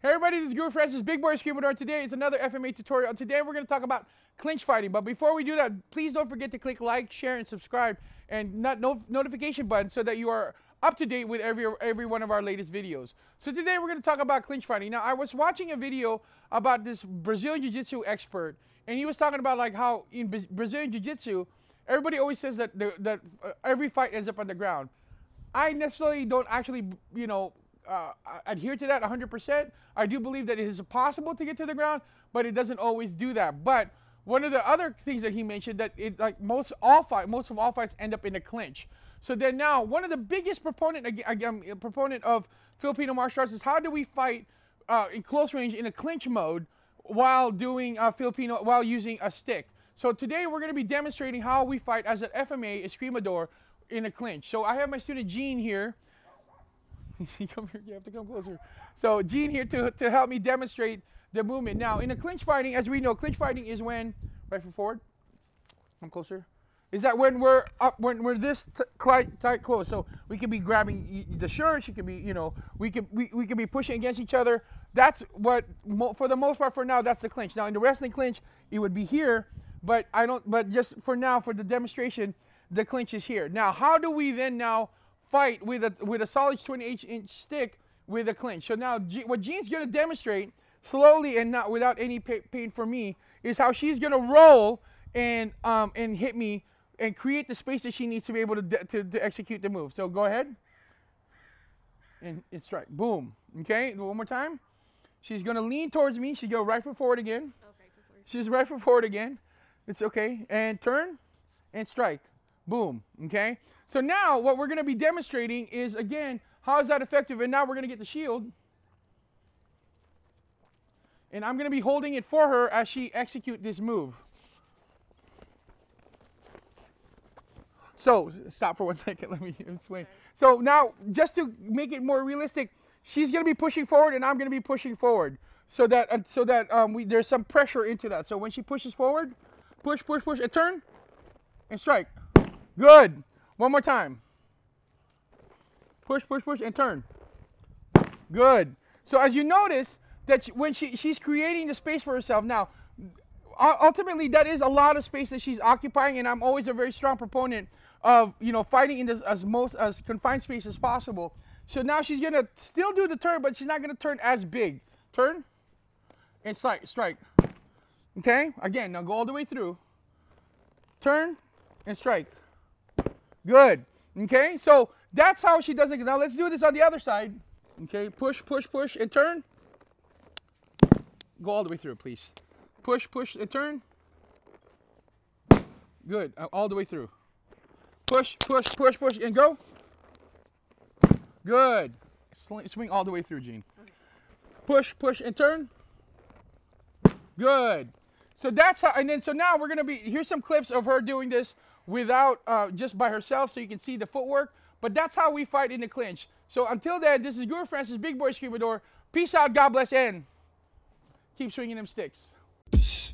Hey everybody, this is Guru Francis, Big Boy Scrimador. Today is another FMA tutorial. Today we're going to talk about clinch fighting. But before we do that, please don't forget to click like, share, and subscribe, and notification button so that you are up to date with every one of our latest videos. So today we're going to talk about clinch fighting. Now I was watching a video about this Brazilian Jiu-Jitsu expert, and he was talking about like how in Brazilian Jiu-Jitsu, everybody always says that every fight ends up on the ground. I necessarily don't actually, you know, adhere to that 100%. I do believe that it is possible to get to the ground, but it doesn't always do that. But one of the other things that he mentioned that it like most of all fights end up in a clinch. So then now one of the biggest proponent of Filipino martial arts is how do we fight in close range in a clinch mode while doing while using a stick. So today we're going to be demonstrating how we fight as an FMA Scrimador in a clinch. So I have my student Gene here. Come here, you have to come closer. So Gene here to help me demonstrate the movement. Now in a clinch fighting, as we know, clinch fighting is when, right foot forward, come closer, is that when we're up, when we're this tight close. So we can be grabbing the shirts, you can be, you know, we can be pushing against each other. That's what, for the most part for now, that's the clinch. Now in the wrestling clinch, it would be here, but I don't, but just for now, for the demonstration, the clinch is here. Now how do we then now fight with a solid 28-inch stick with a clinch? So now what Jean's going to demonstrate slowly and not without any pain for me is how she's going to roll and hit me and create the space that she needs to be able to execute the move. So go ahead and strike. Boom. Okay, one more time. She's going to lean towards me. She'll go right foot forward again. Okay, she's right foot forward again. It's okay. And turn and strike. Boom. Okay. So now what we're going to be demonstrating is, again, how is that effective? And now we're going to get the shield. And I'm going to be holding it for her as she executes this move. So stop for 1 second. Let me explain. Okay. So now, just to make it more realistic, she's going to be pushing forward and I'm going to be pushing forward so that there's some pressure into that. So when she pushes forward, push, push, push, and turn and strike. Good. One more time. Push, push, push, and turn. Good. So as you notice, that when she's creating the space for herself. Now, ultimately, that is a lot of space that she's occupying, and I'm always a very strong proponent of, you know, fighting in this as confined space as possible. So now she's going to still do the turn, but she's not going to turn as big. Turn and strike. Okay? Again, now go all the way through. Turn and strike. Good. Okay, so that's how she does it. Now let's do this on the other side. Okay, push, push, push, and turn. Go all the way through, please. Push, push, and turn. Good, all the way through. Push, push, push, push, and go. Good. Swing all the way through, Gene. Push, push, and turn. Good. So that's how, and then so now we're gonna be, here's some clips of her doing this without just by herself, so you can see the footwork. But that's how we fight in the clinch. So until then, this is Guru Francis, Big Boy Scrimador. Peace out, God bless, and keep swinging them sticks.